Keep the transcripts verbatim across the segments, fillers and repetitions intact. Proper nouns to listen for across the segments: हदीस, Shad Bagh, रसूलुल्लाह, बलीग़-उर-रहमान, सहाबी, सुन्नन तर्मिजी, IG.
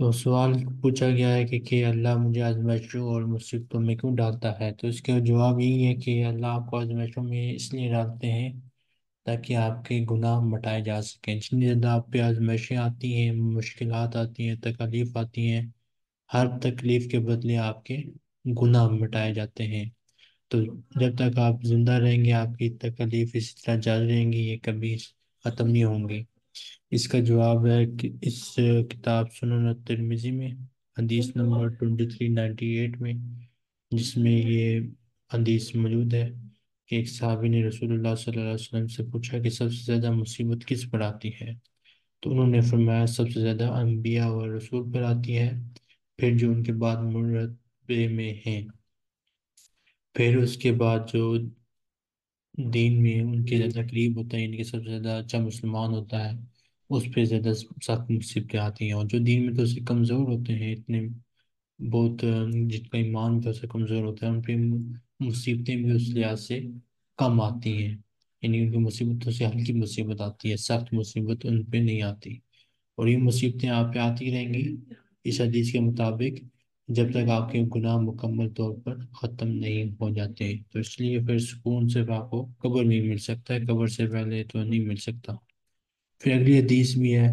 तो सवाल पूछा गया है कि कि अल्लाह मुझे आजमाइशों और मुसीबतों में क्यों डालता है। तो इसका जवाब यही है कि अल्लाह आपको आजमाइशों में इसलिए डालते हैं ताकि आपके गुनाह मिटाए जा सकें। जितनी ज़्यादा आप पे आजमाइशें आती हैं, मुश्किलात आती हैं, तकलीफ़ आती हैं, हर तकलीफ़ के बदले आपके गुनाह मिटाए जाते हैं। तो जब तक आप ज़िंदा रहेंगे आपकी तकलीफ़ इसी तरह जारी रहेंगी, ये कभी ख़त्म नहीं होंगी। इसका जवाब है कि इस किताब सुन्नन तर्मिजी में हदीस number twenty three ninety eight में, जिसमें ये हदीस मौजूद है कि एक सहाबी ने रसूलुल्लाह सल्लल्लाहु अलैहि वसल्लम से पूछा कि सबसे ज़्यादा मुसीबत किस पर आती है, तो उन्होंने फरमाया सबसे ज़्यादा अम्बिया और रसूल पर आती है, फिर जो उनके बाद मुरतबे में हैं, फिर उसके बाद जो दीन में उनके ज़्यादा करीब होता है, इनके सबसे ज़्यादा अच्छा मुसलमान होता है, उस पर ज़्यादा सख्त मुसीबतें आती हैं, और जो दीन में तो उससे कमज़ोर होते हैं, इतने बहुत जिनका ईमान भी उससे कमज़ोर होता है, उन पर मुसीबतें भी उस लिहाज से कम आती हैं, यानी उनकी मुसीबतों से हल्की मुसीबत आती है, सख्त मुसीबत उन पर नहीं आती। और ये मुसीबतें आप पे आती रहेंगी इस हदीस के मुताबिक जब तक आपके गुनाह मुकम्मल तौर पर ख़त्म नहीं हो जाते। तो इसलिए फिर सुकून सिर्फ आपको कब्र में मिल सकता है, कब्र से पहले तो नहीं मिल सकता। फिर अगली हदीस भी है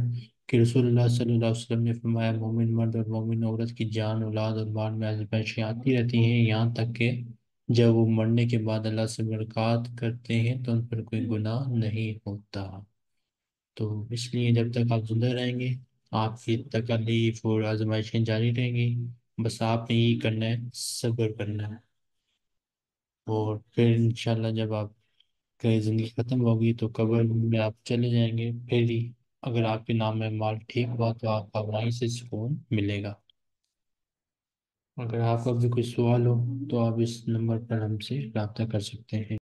कि रसूलुल्लाह सल्लल्लाहु अलैहि वसल्लम ने फरमाया मोमिन मर्द और मोमिन औरत की जान, औलाद और माल में आजमाइशें आती रहती हैं, यहाँ तक कि जब वो मरने के बाद अल्लाह से मुलाकात करते हैं तो उन पर कोई गुनाह नहीं होता। तो इसलिए जब तक आप जिंदा रहेंगे आपकी तकलीफ़ और आजमाइशें जारी रहेंगी, बस आपने यही करना है, सब्र करना है। और फिर इंशाल्लाह जब आपकी ज़िंदगी ख़त्म होगी तो कब्र में आप चले जाएंगे, फिर ही अगर आपके नाम माल ठीक हुआ तो आपका वहीं से सुकून मिलेगा। अगर आपका भी कोई सवाल हो तो आप इस नंबर पर हमसे रब्ता कर सकते हैं।